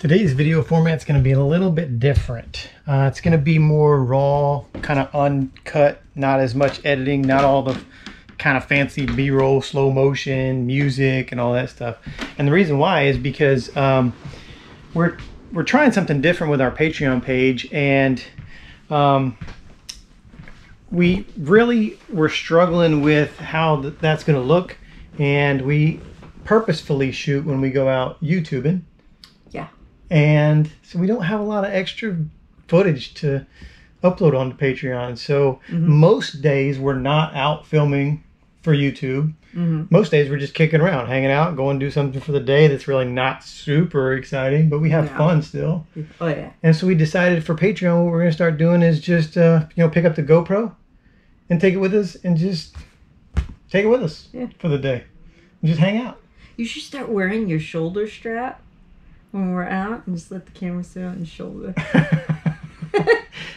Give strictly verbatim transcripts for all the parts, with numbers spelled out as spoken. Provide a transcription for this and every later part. Today's video format's going to be a little bit different. Uh, it's going to be more raw, kind of uncut, not as much editing, not all the kind of fancy B-roll, slow motion, music, and all that stuff. And the reason why is because um, we're we're trying something different with our Patreon page, and um, we really were struggling with how th that's going to look, and we purposefully shoot when we go out YouTubing. Yeah. And so we don't have a lot of extra footage to upload onto Patreon. So mm-hmm. most days we're not out filming for YouTube. Mm-hmm. Most days we're just kicking around, hanging out, going to do something for the day that's really not super exciting, but we have no. fun still. Oh, yeah. And so we decided for Patreon, what we're going to start doing is just, uh, you know, pick up the GoPro and take it with us and just take it with us yeah. for the day. And just hang out. You should start wearing your shoulder strap when we're out, and just let the camera sit on your shoulder.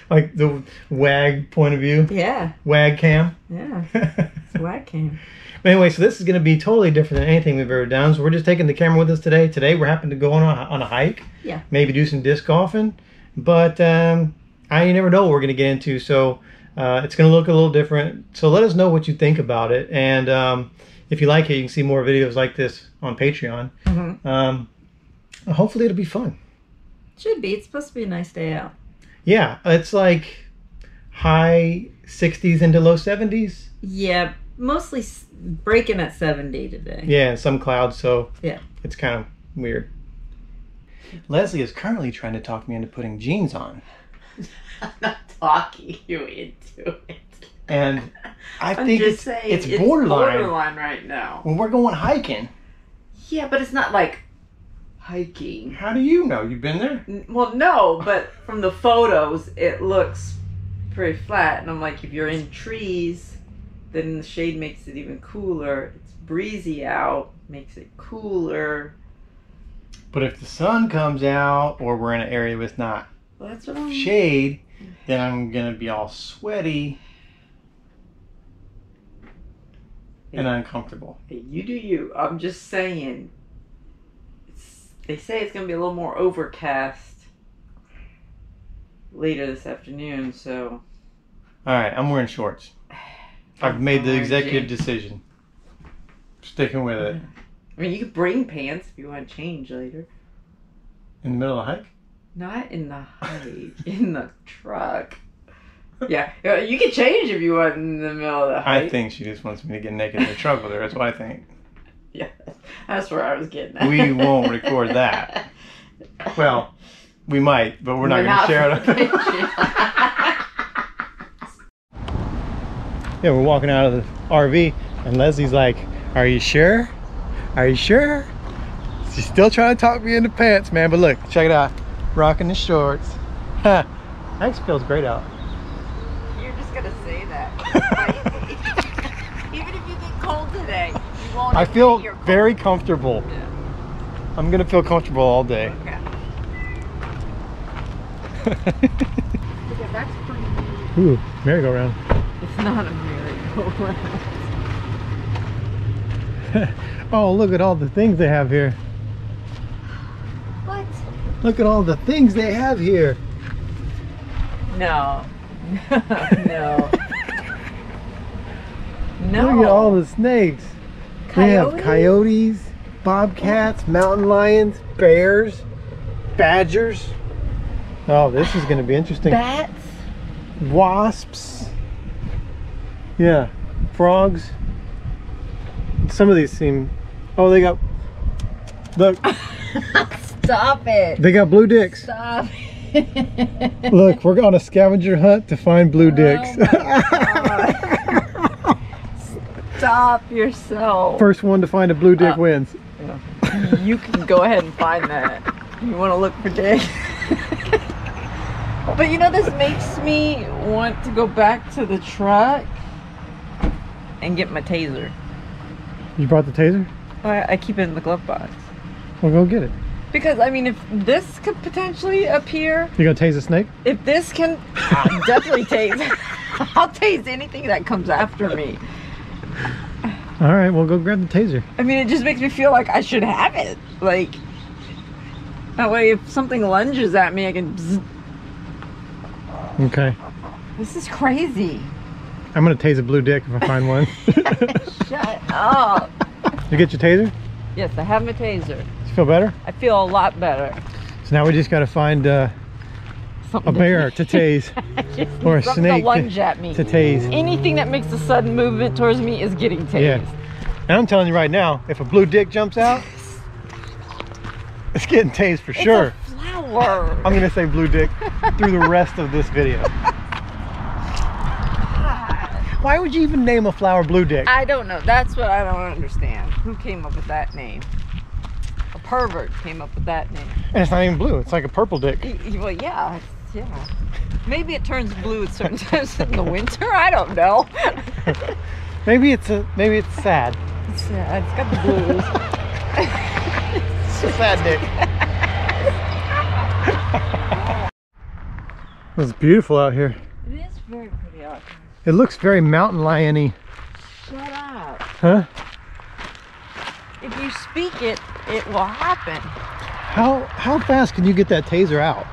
Like the wag point of view? Yeah. Wag cam? Yeah. It's wag cam. But anyway, so this is going to be totally different than anything we've ever done. So we're just taking the camera with us today. Today we're happening to go on a, on a hike. Yeah. Maybe do some disc golfing. But um, I you never know what we're going to get into. So uh, it's going to look a little different. So let us know what you think about it. And um, if you like it, you can see more videos like this on Patreon. Mm-hmm. Um, hopefully it'll be fun. Should be. It's supposed to be a nice day out. Yeah, it's like high sixties into low seventies. Yeah, mostly breaking at seventy today. Yeah, some clouds, so yeah, it's kind of weird. Leslie is currently trying to talk me into putting jeans on. I'm not talking you into it. And I think just it's, saying, it's, it's borderline. borderline right now. When we're going hiking. Yeah, but it's not like hiking. How do you know? You've been there? Well, no, but from the photos, it looks pretty flat. And I'm like, if you're in trees, then the shade makes it even cooler. It's breezy out, makes it cooler. But if the sun comes out, or we're in an area with not well, that's what I'm... shade, then I'm going to be all sweaty hey, and uncomfortable. Hey, you do you. I'm just saying. They say it's going to be a little more overcast later this afternoon, so... Alright, I'm wearing shorts. I've made the executive decision. Sticking with it. I mean, you could bring pants if you want to change later. In the middle of the hike? Not in the hike. In the truck. Yeah, you could change if you want in the middle of the hike. I think she just wants me to get naked in the truck with her. That's what I think. Yeah, that's where I was getting at. We won't record that. Well, we might, but we're, we're not going to share it. Yeah, we're walking out of the R V, and Leslie's like, are you sure? Are you sure? She's still trying to talk me into pants, man, but look, check it out. Rocking the shorts. That actually feels great out. You're just going to say that. Even if you get cold today. I feel very comfortable. Yeah. I'm gonna feel comfortable all day. Okay. Yeah, that's pretty cool. Ooh, merry-go-round. It's not a merry-go-round. Oh, look at all the things they have here. What? Look at all the things they have here. No. No. No. Look at all the snakes. They have coyotes, bobcats, mountain lions, bears, badgers. Oh, this is going to be interesting. Bats. Wasps. Yeah. Frogs. Some of these seem... Oh, they got... Look. Stop it. They got blue dicks. Stop it. Look, we're on a scavenger hunt to find blue dicks. Oh my God. Stop yourself. First one to find a blue dick uh, wins. Yeah. You can go ahead and find that. You want to look for dicks. But you know, this makes me want to go back to the truck and get my taser. You brought the taser? I, I keep it in the glove box. Well, go get it. Because, I mean, if this could potentially appear... You're going to tase a snake? If this can... I'll definitely tase. I'll tase anything that comes after me. All right, well, go grab the taser. I mean, it just makes me feel like I should have it. Like, That way if something lunges at me, I can bzzz. Okay. This is crazy. I'm gonna tase a blue dick if I find one. Shut up. You get your taser? Yes, I have my taser. Do you feel better? I feel a lot better. So now we just gotta find uh, a bear to tase. Or a snake to lunge at me. To tase. Anything that makes a sudden movement towards me is getting tased. Yeah. And I'm telling you right now, if a blue dick jumps out, it's getting tased for sure. It's a flower. I'm gonna say blue dick through the rest of this video. Why would you even name a flower blue dick? I don't know. That's what I don't understand. Who came up with that name? A pervert came up with that name. And it's not even blue. It's like a purple dick. Well, yeah. Yeah. Maybe it turns blue at certain times in the winter. I don't know. Maybe it's a, maybe it's sad. It's sad. It's got the blues. It's a sad dick. It's beautiful out here. It is very pretty out here. It looks very mountain lion-y. Shut up. Huh? If you speak it, it will happen. How how fast can you get that taser out?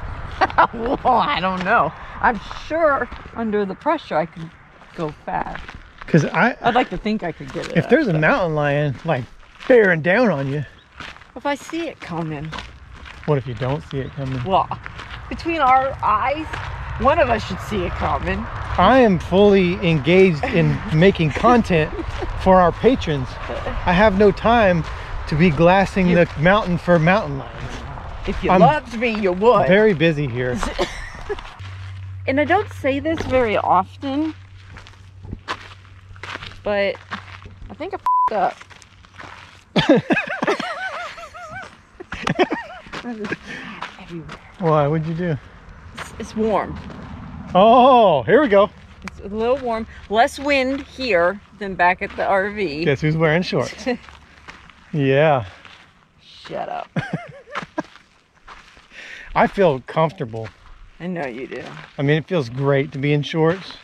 Well, I don't know. I'm sure under the pressure I could go fast. Cause I I'd like to think I could get it. If out, there's so. a mountain lion like bearing down on you. If I see it coming. What if you don't see it coming? Well, between our eyes, one of us should see it coming. I am fully engaged in making content for our patrons. I have no time to be glassing you, the mountain for mountain lions. If you I'm loved me, you would. Very busy here. And I don't say this very often, but I think I f***ed up. There's crap everywhere. Why? What'd you do? It's, it's warm. Oh, here we go. It's a little warm. Less wind here than back at the R V. Guess who's wearing shorts? Yeah. Shut up. I feel comfortable. I know you do. I mean, it feels great to be in shorts.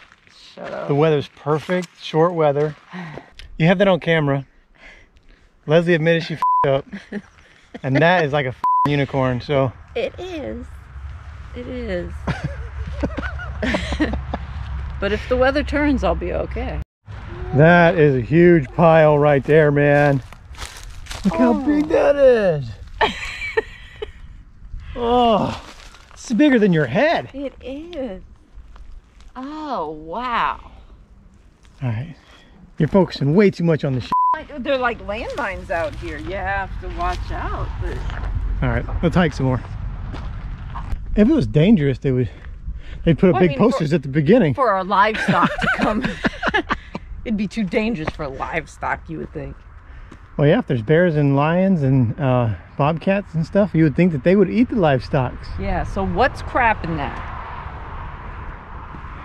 Shut up. The weather's perfect. Short weather. You have that on camera. Leslie admitted she f***ed up. And that is like a f***ing unicorn, so. It is. It is. But if the weather turns, I'll be okay. That is a huge pile right there, man. Look oh. how big that is. Oh, it's bigger than your head. It is. Oh, wow. All right. You're focusing way too much on the shit. They're like landmines out here. You have to watch out. But... All right, let's hike some more. If it was dangerous, they would... They put up well, big I mean, posters for, at the beginning. For our livestock to come. It'd be too dangerous for livestock, you would think. Well, yeah, if there's bears and lions and uh, bobcats and stuff, you would think that they would eat the livestock. Yeah, so what's crap in that?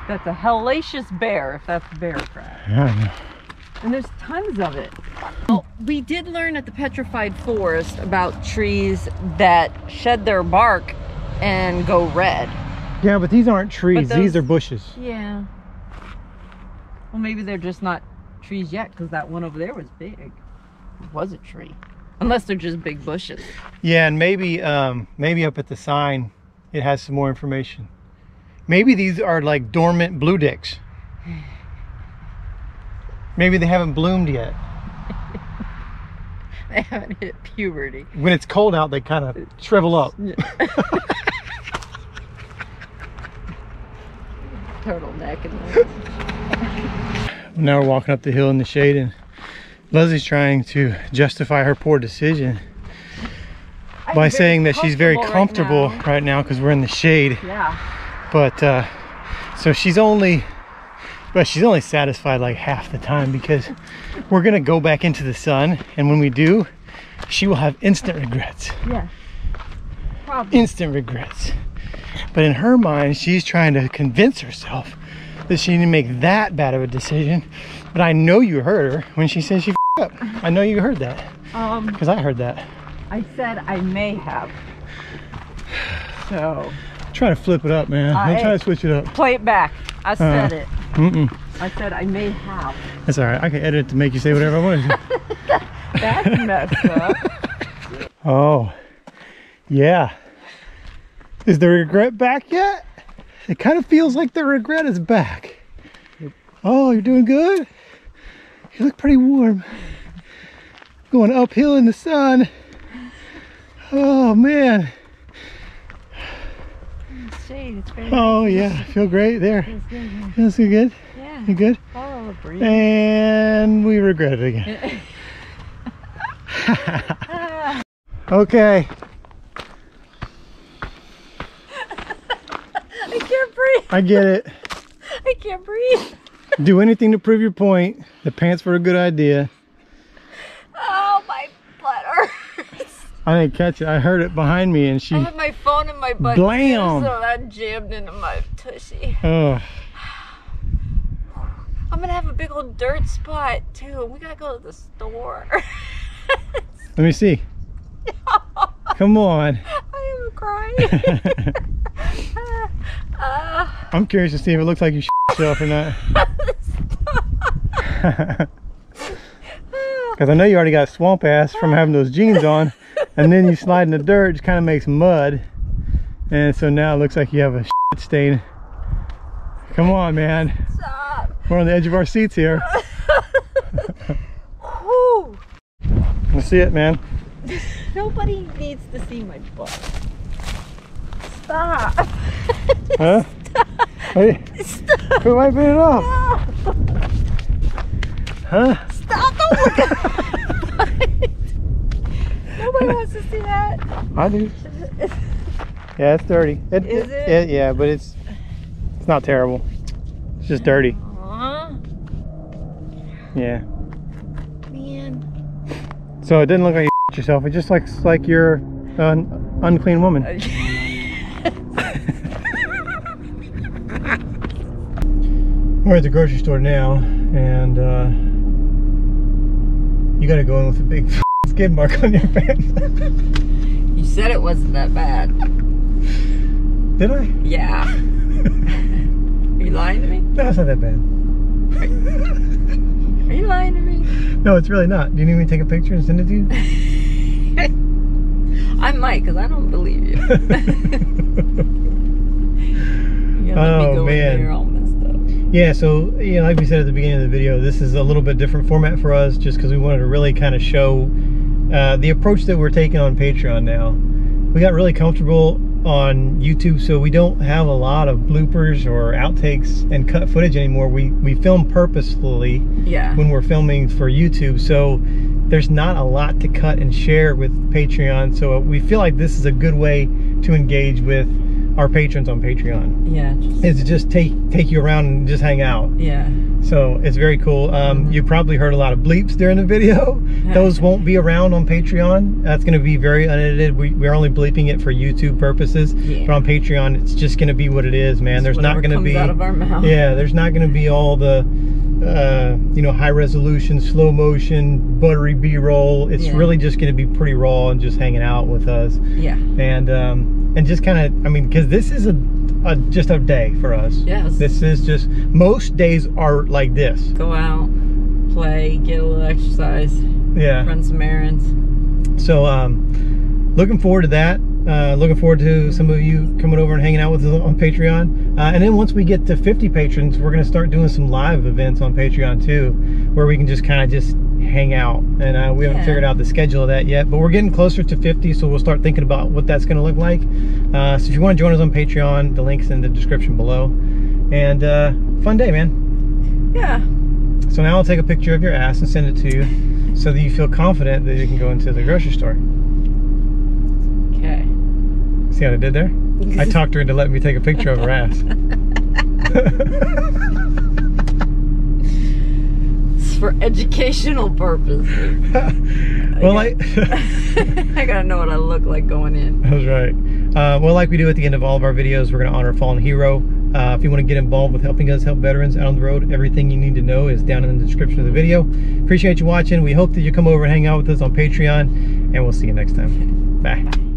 That's a hellacious bear, if that's bear crap. Yeah, I know. And there's tons of it. Well, we did learn at the Petrified Forest about trees that shed their bark and go red. Yeah, but these aren't trees. Those, these are bushes. Yeah. Well, maybe they're just not trees yet because that one over there was big. It was a tree. Unless they're just big bushes. Yeah, and maybe um, maybe up at the sign, it has some more information. Maybe these are like dormant blue dicks. Maybe they haven't bloomed yet. They haven't hit puberty. When it's cold out, they kind of shrivel up. Turtleneck and Now we're walking up the hill in the shade, and Leslie's trying to justify her poor decision I'm by saying that she's very comfortable right now because right we're in the shade. Yeah. But uh, so she's only, but she's only satisfied like half the time because we're gonna go back into the sun, and when we do, she will have instant regrets. Yeah. Probably. Instant regrets. But in her mind, she's trying to convince herself that she didn't make that bad of a decision. But I know you heard her when she said she f***ed up. I know you heard that. Um, because I heard that. I said I may have. So. Try to flip it up, man. I try to switch it up. Play it back. I said uh, it. Mm-mm. I said I may have. That's all right. I can edit it to make you say whatever I want to. That's messed up. Oh. Yeah. Is the regret back yet? It kind of feels like the regret is back. Yep. Oh, you're doing good? You look pretty warm. Going uphill in the sun. Oh, man. It's shade. It's very oh, nice. Yeah. I feel great there. Feels good. Yeah. Feels good? Yeah. You good? Follow the breeze. And we regret it again. Okay. I can't breathe. I get it. I can't breathe. Do anything to prove your point. The pants were a good idea. Oh, my butt hurts. I didn't catch it. I heard it behind me and she... I had my phone in my butt. Blam! So that jammed into my tushy. Oh. I'm going to have a big old dirt spot, too. We got to go to the store. Let me see. Come on. I am crying. Uh, I'm curious to see if it looks like you shit yourself or not. Because I know you already got swamp ass from having those jeans on, and then you slide in the dirt, it kind of makes mud, and so now it looks like you have a shit stain. Come on, man. Stop. We're on the edge of our seats here. Let's see it, man. Nobody needs to see my butt. Stop. Huh? Stop. Hey. Stop. Quit wiping it off. No. Huh? Stop. Don't look at it. Nobody wants to see that. I do. Yeah, it's dirty. It, Is it? it? Yeah, but it's it's not terrible. It's just dirty. Aww. Yeah. Man. So it didn't look like you yourself. It just looks like you're an unclean woman. We're at the grocery store now, and uh, you gotta go in with a big f skid mark on your pants. You said it wasn't that bad. Did I? Yeah. Are you lying to me? No, it's not that bad. Are you, are you lying to me? No, it's really not. Do you need me to take a picture and send it to you? I might, because I don't believe you. You gotta let oh, me go man. In there all Yeah, so you know, like we said at the beginning of the video, this is a little bit different format for us just because we wanted to really kind of show uh, the approach that we're taking on Patreon now. We got really comfortable on YouTube, so we don't have a lot of bloopers or outtakes and cut footage anymore. We, we film purposefully yeah. when we're filming for YouTube, so there's not a lot to cut and share with Patreon, so we feel like this is a good way to engage with our patrons on Patreon. Yeah. Just, it's just take take you around and just hang out. Yeah. So it's very cool. Um, mm-hmm. You probably heard a lot of bleeps during the video. Those won't be around on Patreon. That's going to be very unedited. We, we're only bleeping it for YouTube purposes. Yeah. But on Patreon, it's just going to be what it is, man. Just there's not going to be. Out of our mouth. Yeah. There's not going to be all the, uh, you know, high resolution, slow motion, buttery B-roll. It's yeah. really just going to be pretty raw and just hanging out with us. Yeah. And. Um, And just kind of, I mean, because this is a, a just a day for us. Yes. This is just, most days are like this. Go out, play, get a little exercise. Yeah. Run some errands. So, um, looking forward to that. Uh, looking forward to some of you coming over and hanging out with us on Patreon. Uh, and then once we get to fifty patrons, we're going to start doing some live events on Patreon too, where we can just kind of just hang out, and uh, we yeah. haven't figured out the schedule of that yet, but we're getting closer to fifty, so we'll start thinking about what that's going to look like. Uh, so if you want to join us on Patreon, the link's in the description below. And uh, fun day, man. Yeah. So now I'll take a picture of your ass and send it to you so that you feel confident that you can go into the grocery store. Okay. See how I did there? I talked her into letting me take a picture of her ass. For educational purposes. Well, I gotta, I, I gotta know what I look like going in. That's right. Uh, well, like we do at the end of all of our videos, we're gonna honor a fallen hero. Uh, if you want to get involved with helping us help veterans out on the road, everything you need to know is down in the description of the video. Appreciate you watching. We hope that you come over and hang out with us on Patreon, and we'll see you next time. Bye. Bye.